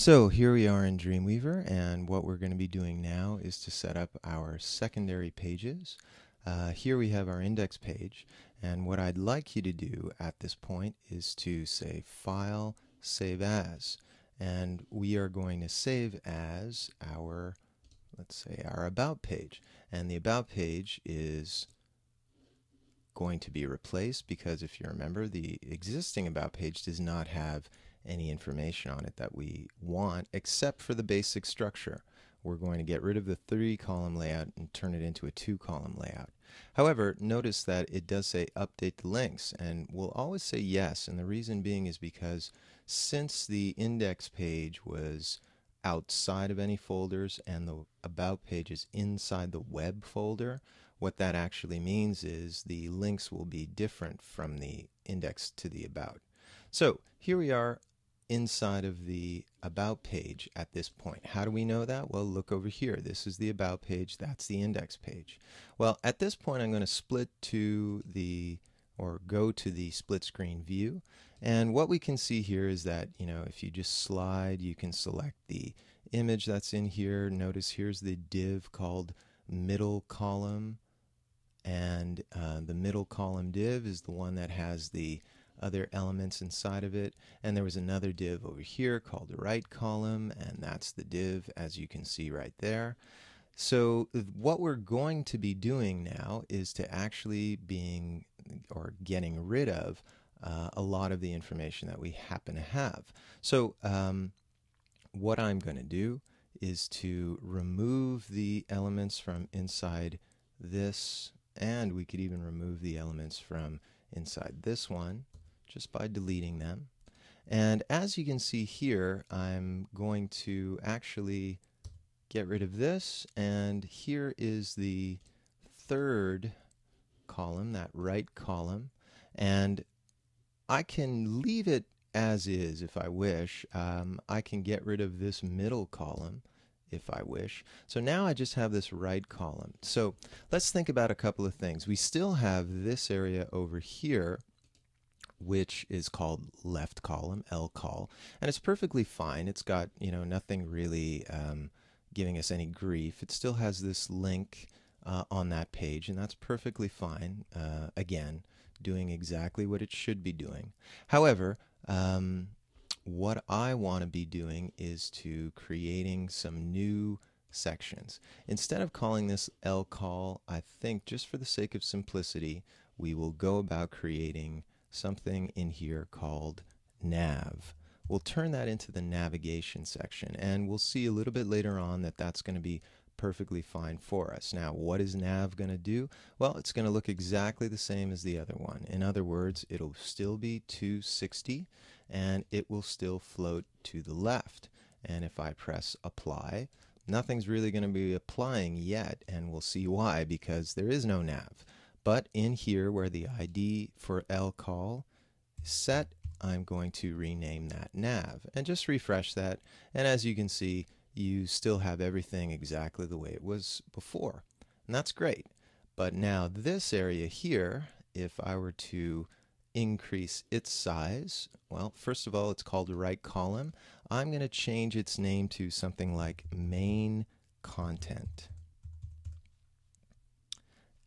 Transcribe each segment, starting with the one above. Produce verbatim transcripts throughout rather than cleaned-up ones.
So here we are in Dreamweaver, and what we're going to be doing now is to set up our secondary pages. Uh, here we have our index page, and what I'd like you to do at this point is to say File, Save As, and we are going to save as our, let's say, our About page, and the About page is going to be replaced because, if you remember, the existing About page does not have any information on it that we want except for the basic structure. We're going to get rid of the three column layout and turn it into a two column layout. However, notice that it does say update the links, and we'll always say yes, and the reason being is because since the index page was outside of any folders and the about page is inside the web folder, what that actually means is the links will be different from the index to the about. So here we are inside of the About page at this point. How do we know that? Well, look over here. This is the About page. That's the index page. Well, at this point, I'm going to split to the, or go to the split screen view. And what we can see here is that, you know, if you just slide, you can select the image that's in here. Notice here's the div called middle column. And uh, the middle column div is the one that has the other elements inside of it, and there was another div over here called the right column, and that's the div, as you can see right there. So what we're going to be doing now is to actually being or getting rid of uh, a lot of the information that we happen to have. So um, what I'm going to do is to remove the elements from inside this, and we could even remove the elements from inside this one just by deleting them. And as you can see here, I'm going to actually get rid of this, and here is the third column, that right column, and I can leave it as is if I wish. Um, I can get rid of this middle column if I wish. So now I just have this right column. So let's think about a couple of things. We still have this area over here, which is called left column, L col, and it's perfectly fine. It's got, you know, nothing really um, giving us any grief. It still has this link uh, on that page, and that's perfectly fine. Uh, again, doing exactly what it should be doing. However, um, what I want to be doing is to creating some new sections. Instead of calling this L col, I think just for the sake of simplicity, we will go about creating something in here called nav. We'll turn that into the navigation section, and we'll see a little bit later on that that's going to be perfectly fine for us. Now, what is nav going to do? Well, it's going to look exactly the same as the other one. In other words, it'll still be two sixty, and it will still float to the left. And if I press apply, nothing's really going to be applying yet, and we'll see why, because there is no nav. But in here, where the I D for L col is set, I'm going to rename that nav and just refresh that. And as you can see, you still have everything exactly the way it was before, and that's great. But now this area here, if I were to increase its size, well, first of all, it's called right column. I'm going to change its name to something like main content.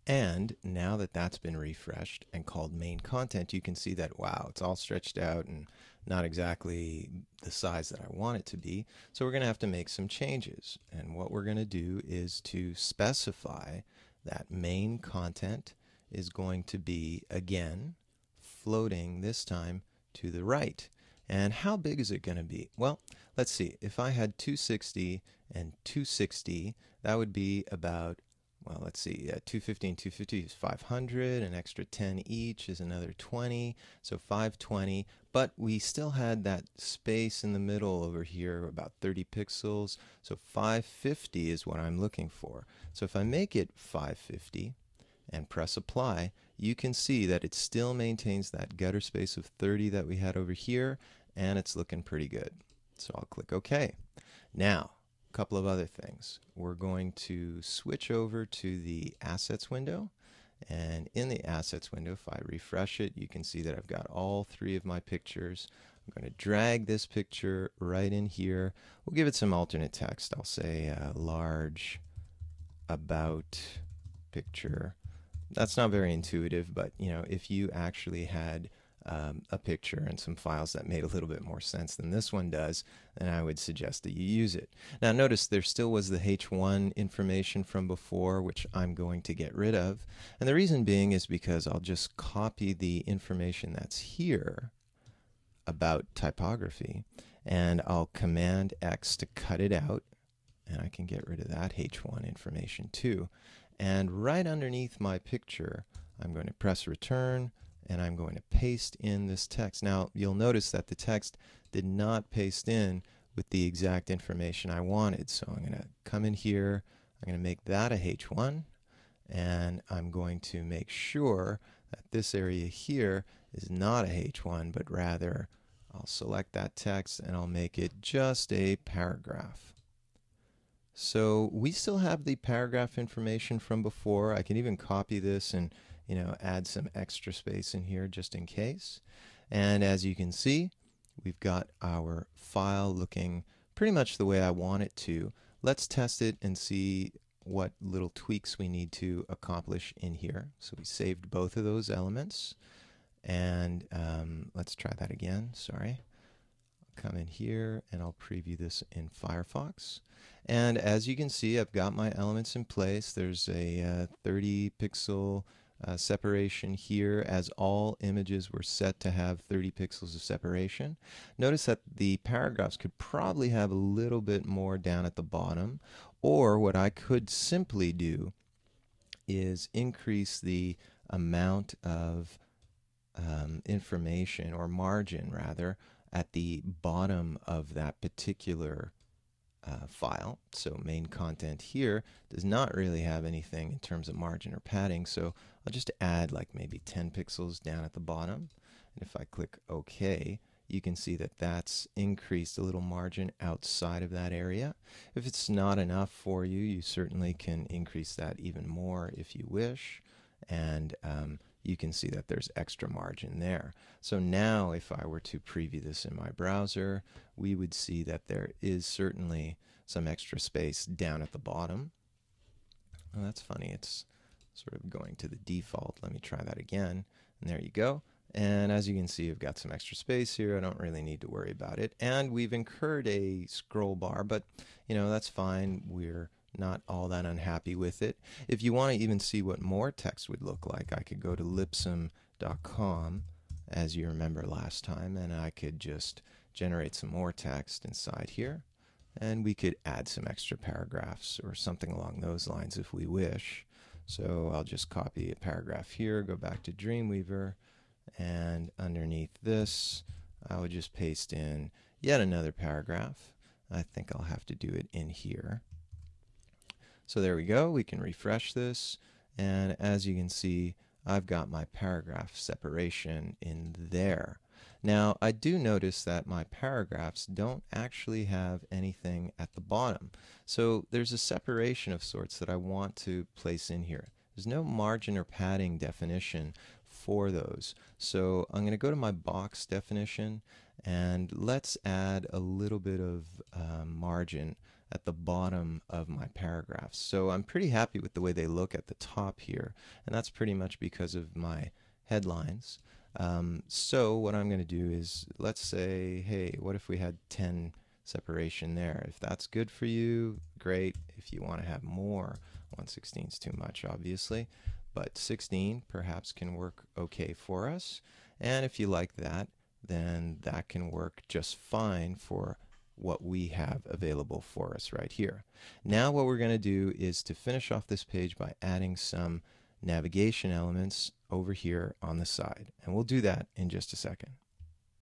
And now that that's been refreshed and called main content, you can see that, wow, it's all stretched out and not exactly the size that I want it to be. So we're going to have to make some changes. And what we're going to do is to specify that main content is going to be, again, floating this time to the right. And how big is it going to be? Well, let's see. If I had two sixty and two sixty, that would be about, well, let's see, uh, two fifty and two fifty is five hundred, an extra ten each is another twenty, so five twenty, but we still had that space in the middle over here, about thirty pixels, so five fifty is what I'm looking for. So if I make it five fifty and press apply, you can see that it still maintains that gutter space of thirty that we had over here, and it's looking pretty good. So I'll click OK. Now, couple of other things. We're going to switch over to the assets window, and in the assets window, if I refresh it, you can see that I've got all three of my pictures. I'm going to drag this picture right in here. We'll give it some alternate text. I'll say uh, large about picture. That's not very intuitive, but you know, if you actually had um, a picture and some files that made a little bit more sense than this one does, then I would suggest that you use it. Now notice there still was the H one information from before, which I'm going to get rid of. And the reason being is because I'll just copy the information that's here about typography, and I'll Command X to cut it out, and I can get rid of that H one information too. And right underneath my picture, I'm going to press return, and I'm going to paste in this text. Now, you'll notice that the text did not paste in with the exact information I wanted. So I'm going to come in here, I'm going to make that a H one, and I'm going to make sure that this area here is not a H one, but rather I'll select that text and I'll make it just a paragraph. So we still have the paragraph information from before. I can even copy this and, you know, add some extra space in here just in case. And as you can see, we've got our file looking pretty much the way I want it to. Let's test it and see what little tweaks we need to accomplish in here. So we saved both of those elements. And um, let's try that again. Sorry. Come in here and I'll preview this in Firefox, and as you can see, I've got my elements in place. There's a uh, thirty pixel uh, separation here, as all images were set to have thirty pixels of separation. Notice that the paragraphs could probably have a little bit more down at the bottom, or what I could simply do is increase the amount of um, information, or margin rather, at the bottom of that particular uh, file. So main content here does not really have anything in terms of margin or padding, so I'll just add like maybe ten pixels down at the bottom. And if I click OK, you can see that that's increased a little margin outside of that area. If it's not enough for you, you certainly can increase that even more if you wish. And um, you can see that there's extra margin there. So now if I were to preview this in my browser, we would see that there is certainly some extra space down at the bottom. Well, that's funny, it's sort of going to the default. Let me try that again, and there you go. And as you can see, I've got some extra space here. I don't really need to worry about it. And we've incurred a scroll bar, but you know, that's fine. We're not all that unhappy with it. If you want to even see what more text would look like, I could go to lipsum dot com, as you remember last time, and I could just generate some more text inside here, and we could add some extra paragraphs or something along those lines if we wish. So I'll just copy a paragraph here, go back to Dreamweaver, and underneath this I would just paste in yet another paragraph. I think I'll have to do it in here. So there we go, we can refresh this, and as you can see, I've got my paragraph separation in there. Now I do notice that my paragraphs don't actually have anything at the bottom, so there's a separation of sorts that I want to place in here. There's no margin or padding definition for those, so I'm going to go to my box definition, and let's add a little bit of uh, margin at the bottom of my paragraphs. So I'm pretty happy with the way they look at the top here, and that's pretty much because of my headlines. Um, so what I'm going to do is, let's say, hey, what if we had ten separation there? If that's good for you, great. If you want to have more, one sixteen is too much obviously, but sixteen perhaps can work okay for us. And if you like that, then that can work just fine for what we have available for us right here. Now what we're going to do is to finish off this page by adding some navigation elements over here on the side, and we'll do that in just a second.